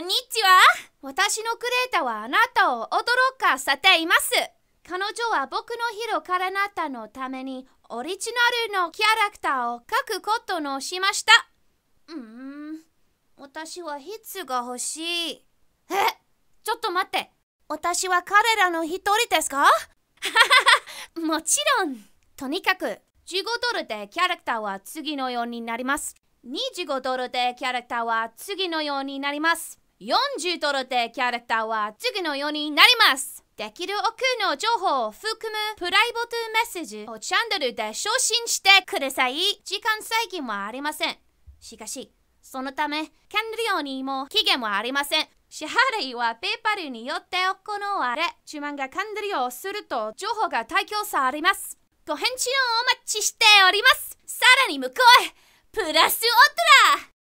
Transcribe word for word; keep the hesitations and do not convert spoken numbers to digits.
んにちは。私のクレーターはあなたを驚かせています。彼女は僕のヒーローからなたのためにオリジナルのキャラクターを描くことをしました。うーん、私はヒツが欲しい。え、ちょっと待って。私は彼らの一人ですか？もちろん。とにかくじゅうごドルでキャラクターは次のようになります。にじゅうごドルでキャラクターは次のようになります。よんじゅうドルでキャラクターは次のようになります。できる多くの情報を含むプライボートメッセージをチャンネルで送信してください。時間制限はありません。しかし、そのため、管理料にも期限はありません。支払いはペーパルによって行われ、自慢が管理をすると情報が提供されます。ご返信をお待ちしております。さらに向こうへ、プラスオトラ